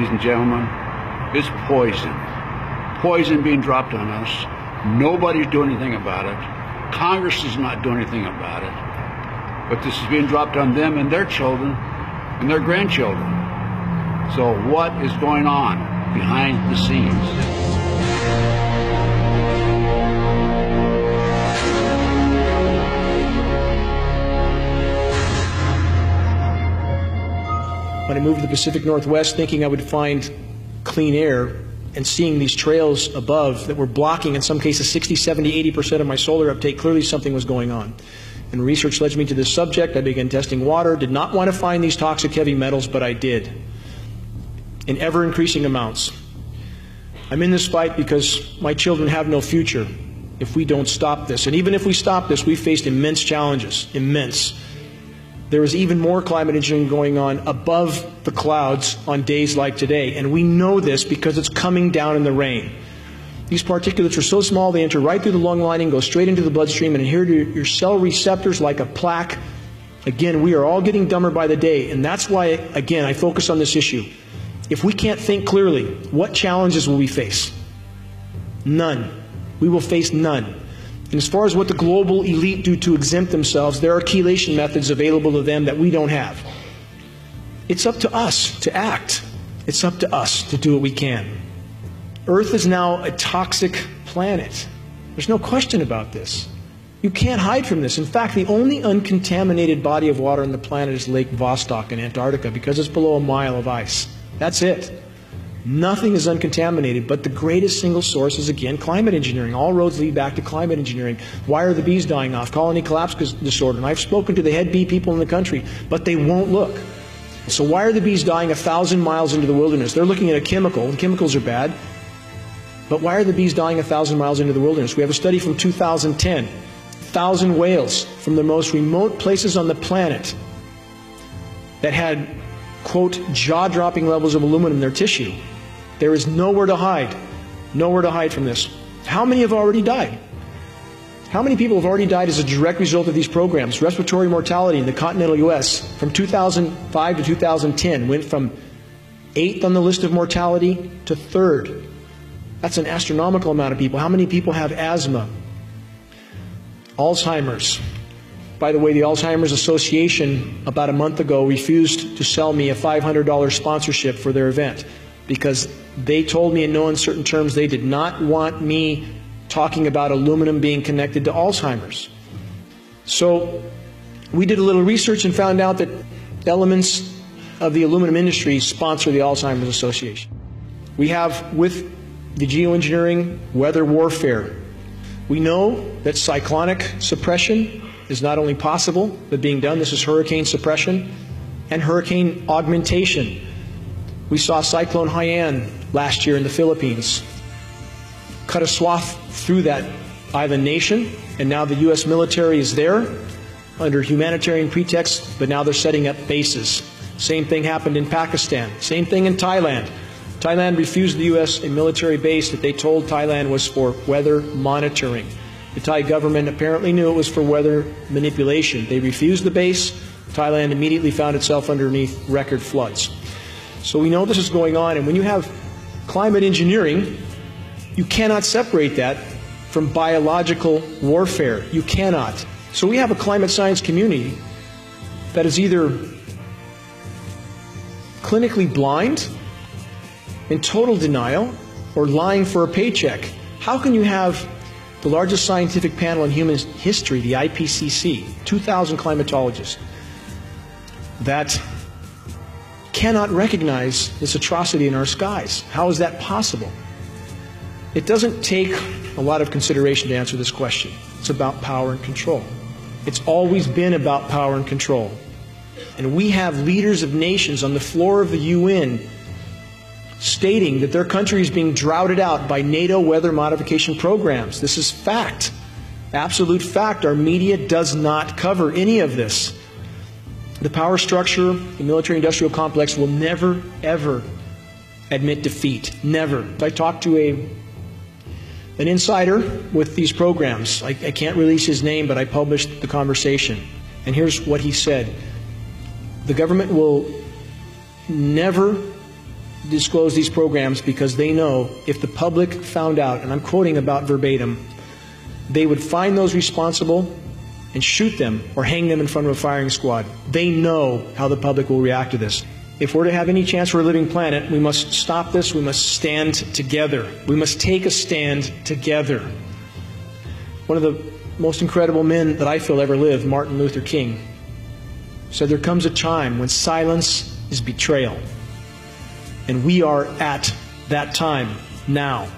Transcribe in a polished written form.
Ladies and gentlemen, it's poison. Poison being dropped on us. Nobody's doing anything about it. Congress is not doing anything about it. But this is being dropped on them and their children and their grandchildren. So what is going on behind the scenes? When I moved to the Pacific Northwest thinking I would find clean air and seeing these trails above that were blocking in some cases 60, 70, 80% of my solar uptake, clearly something was going on. And research led me to this subject. I began testing water, did not want to find these toxic heavy metals, but I did in ever increasing amounts. I'm in this fight because my children have no future if we don't stop this. And even if we stop this, we faced immense challenges, immense. There is even more climate engineering going on above the clouds on days like today. And we know this because it's coming down in the rain. These particulates are so small they enter right through the lung lining, go straight into the bloodstream, and adhere to your cell receptors like a plaque. Again, we are all getting dumber by the day. And that's why, again, I focus on this issue. If we can't think clearly, what challenges will we face? None. We will face none. And as far as what the global elite do to exempt themselves, there are chelation methods available to them that we don't have. It's up to us to act. It's up to us to do what we can. Earth is now a toxic planet. There's no question about this. You can't hide from this. In fact, the only uncontaminated body of water on the planet is Lake Vostok in Antarctica because it's below a mile of ice. That's it. Nothing is uncontaminated, but the greatest single source is, again, climate engineering. All roads lead back to climate engineering. Why are the bees dying off? Colony collapse disorder. And I've spoken to the head bee people in the country, but they won't look. So why are the bees dying 1,000 miles into the wilderness? They're looking at a chemical, and chemicals are bad. But why are the bees dying 1,000 miles into the wilderness? We have a study from 2010. 1,000 whales from the most remote places on the planet that had, quote, jaw-dropping levels of aluminum in their tissue. There is nowhere to hide. Nowhere to hide from this. How many have already died? How many people have already died as a direct result of these programs? Respiratory mortality in the continental U.S. from 2005 to 2010 went from 8th on the list of mortality to 3rd. That's an astronomical amount of people. How many people have asthma? Alzheimer's. By the way, the Alzheimer's Association about a month ago refused to sell me a $500 sponsorship for their event because they told me in no uncertain terms they did not want me talking about aluminum being connected to Alzheimer's. So we did a little research and found out that elements of the aluminum industry sponsor the Alzheimer's Association. We have, with the geoengineering, weather warfare. We know that cyclonic suppression is not only possible, but being done. This is hurricane suppression and hurricane augmentation. We saw Cyclone Haiyan last year in the Philippines. Cut a swath through that island nation, and now the U.S. military is there under humanitarian pretext, but now they're setting up bases. Same thing happened in Pakistan. Same thing in Thailand. Thailand refused the U.S. a military base that they told Thailand was for weather monitoring. The Thai government apparently knew it was for weather manipulation. They refused the base. Thailand immediately found itself underneath record floods. So we know this is going on, and when you have climate engineering, you cannot separate that from biological warfare. You cannot. So we have a climate science community that is either clinically blind, in total denial, or lying for a paycheck. How can you have the largest scientific panel in human history, the IPCC, 2,000 climatologists, that cannot recognize this atrocity in our skies? How is that possible? It doesn't take a lot of consideration to answer this question. It's about power and control. It's always been about power and control. And we have leaders of nations on the floor of the UN stating that their country is being droughted out by NATO weather modification programs. This is fact, absolute fact. Our media does not cover any of this. The power structure, the military-industrial complex will never, ever admit defeat. Never. I talked to an insider with these programs. I can't release his name, but I published the conversation. And here's what he said. The government will never disclose these programs because they know if the public found out, and I'm quoting about verbatim, they would find those responsible and shoot them or hang them in front of a firing squad. They know how the public will react to this. If we're to have any chance for a living planet, we must stop this. We must stand together. We must take a stand together. One of the most incredible men that I feel ever lived, Martin Luther King, said there comes a time when silence is betrayal. And we are at that time now.